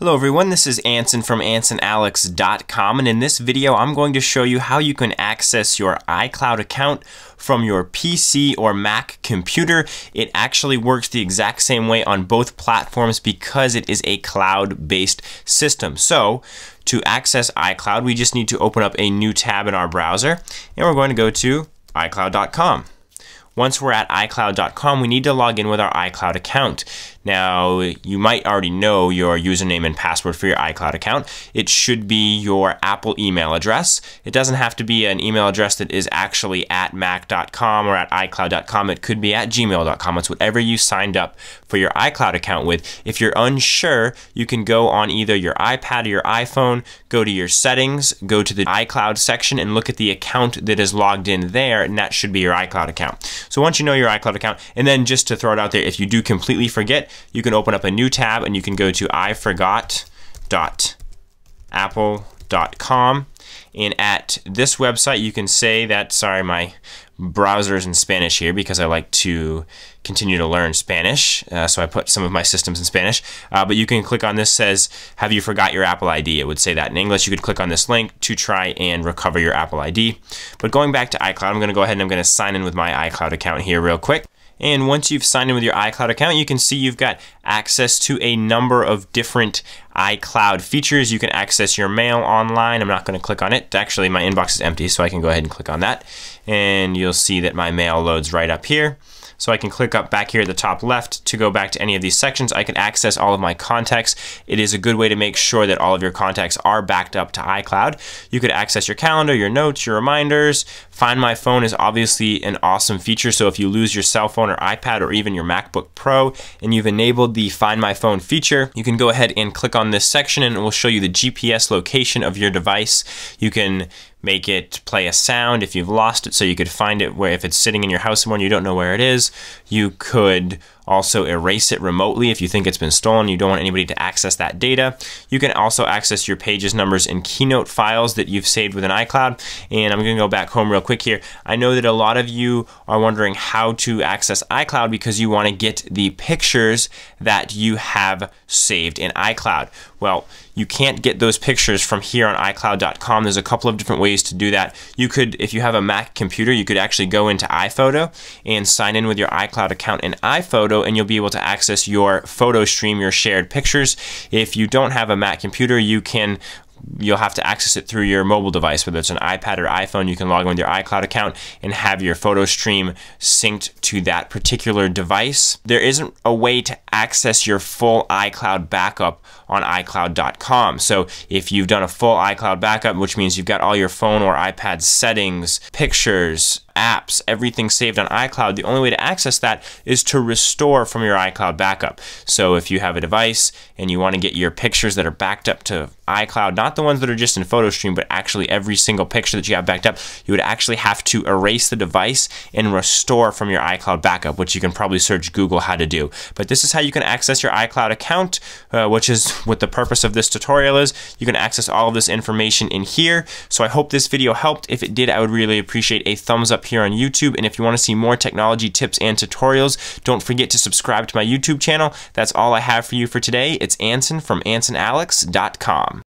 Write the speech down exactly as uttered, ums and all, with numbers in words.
Hello everyone, this is Anson from Anson Alex dot com, and in this video I'm going to show you how you can access your iCloud account from your P C or Mac computer. It actually works the exact same way on both platforms because it is a cloud-based system. So to access iCloud, we just need to open up a new tab in our browser, and we're going to go to i cloud dot com. Once we're at i cloud dot com, we need to log in with our iCloud account. Now, you might already know your username and password for your iCloud account. It should be your Apple email address. It doesn't have to be an email address that is actually at Mac dot com or at i cloud dot com. It could be at gmail dot com. It's whatever you signed up for your iCloud account with. If you're unsure, you can go on either your iPad or your iPhone, go to your settings, go to the iCloud section, and look at the account that is logged in there, and that should be your iCloud account. So once you know your iCloud account, and then just to throw it out there, if you do completely forget, you can open up a new tab and you can go to i forgot dot apple dot com. And at this website, you can say that, sorry, my browser is in Spanish here because I like to continue to learn Spanish. Uh, so I put some of my systems in Spanish. Uh, but you can click on this, says, have you forgot your Apple I D? It would say that in English. You could click on this link to try and recover your Apple I D. But going back to iCloud, I'm going to go ahead and I'm going to sign in with my iCloud account here real quick. And once you've signed in with your iCloud account, you can see you've got access to a number of different iCloud features. You can access your mail online. I'm not going to click on it. Actually, my inbox is empty, so I can go ahead and click on that. And you'll see that my mail loads right up here. So I can click up back here at the top left to go back to any of these sections. I can access all of my contacts. It is a good way to make sure that all of your contacts are backed up to iCloud. You could access your calendar, your notes, your reminders. Find My Phone is obviously an awesome feature. So if you lose your cell phone or iPad or even your MacBook Pro and you've enabled the Find My Phone feature, you can go ahead and click on this section and it will show you the G P S location of your device. You can make it play a sound if you've lost it so you could find it where if it's sitting in your house somewhere and you don't know where it is. You could also erase it remotely if you think it's been stolen. You don't want anybody to access that data. You can also access your pages, numbers, and keynote files that you've saved within iCloud. And I'm going to go back home real quick here. I know that a lot of you are wondering how to access iCloud because you want to get the pictures that you have saved in iCloud. Well, you can't get those pictures from here on i cloud dot com. There's a couple of different ways to do that. You could, if you have a Mac computer, you could actually go into iPhoto and sign in with your iCloud account in iPhoto, and you'll be able to access your photo stream, your shared pictures. If you don't have a Mac computer, you can you'll have to access it through your mobile device, whether it's an iPad or iPhone. You can log in with your iCloud account and have your photo stream synced to that particular device. There isn't a way to access your full iCloud backup on i cloud dot com. So if you've done a full iCloud backup, which means you've got all your phone or iPad settings, pictures, apps, everything saved on iCloud, the only way to access that is to restore from your iCloud backup. So if you have a device and you want to get your pictures that are backed up to iCloud, not the ones that are just in Photo Stream, but actually every single picture that you have backed up, you would actually have to erase the device and restore from your iCloud backup, which you can probably search Google how to do. But this is how you can access your iCloud account, uh, which is what the purpose of this tutorial is. You can access all of this information in here. So I hope this video helped. If it did, I would really appreciate a thumbs up here on YouTube. And if you want to see more technology tips and tutorials, don't forget to subscribe to my YouTube channel. That's all I have for you for today. It's Anson from Anson Alex dot com.